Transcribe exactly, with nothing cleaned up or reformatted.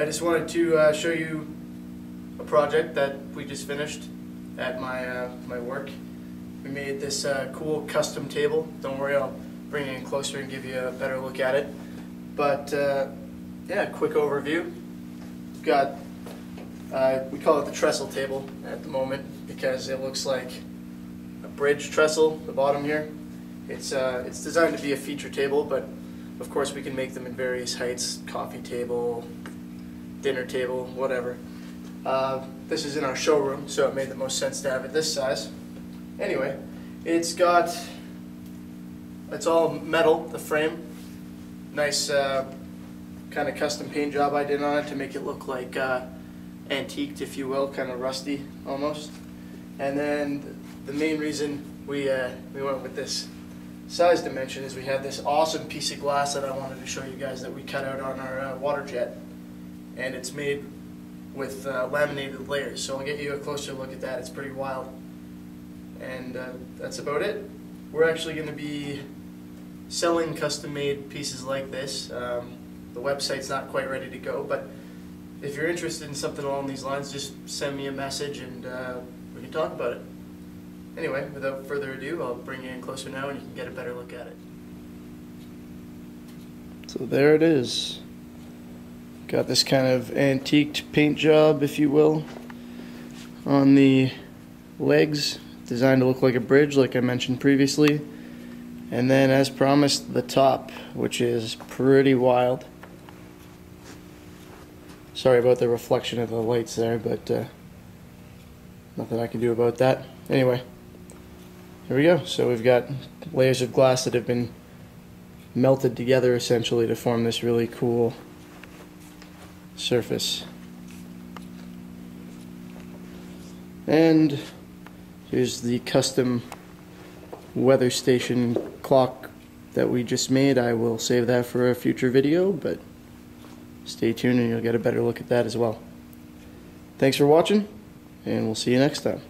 I just wanted to uh, show you a project that we just finished at my, uh, my work. We made this uh, cool custom table. Don't worry, I'll bring it in closer and give you a better look at it. But uh, yeah, quick overview. We've got, uh, we call it the trestle table at the moment because it looks like a bridge trestle, the bottom here. It's, uh, it's designed to be a feature table, but of course we can make them in various heights, coffee table, dinner table, whatever. Uh, this is in our showroom, so it made the most sense to have it this size. Anyway, it's got, it's all metal, the frame. Nice uh, kind of custom paint job I did on it to make it look like uh, antiqued, if you will, kind of rusty almost. And then the main reason we, uh, we went with this size dimension is we had this awesome piece of glass that I wanted to show you guys that we cut out on our uh, water jet. And it's made with uh, laminated layers, so I'll get you a closer look at that. It's pretty wild. And uh, that's about it. We're actually going to be selling custom-made pieces like this. Um, the website's not quite ready to go, but if you're interested in something along these lines, just send me a message and uh, we can talk about it. Anyway, without further ado, I'll bring you in closer now and you can get a better look at it. So there it is. Got this kind of antiqued paint job, if you will, on the legs. Designed to look like a bridge, like I mentioned previously. And then, as promised, the top, which is pretty wild. Sorry about the reflection of the lights there, but uh, nothing I can do about that. Anyway, here we go. So we've got layers of glass that have been melted together, essentially, to form this really cool surface. And here's the custom weather station clock that we just made. I will save that for a future video, but stay tuned and you'll get a better look at that as well. Thanks for watching, and we'll see you next time.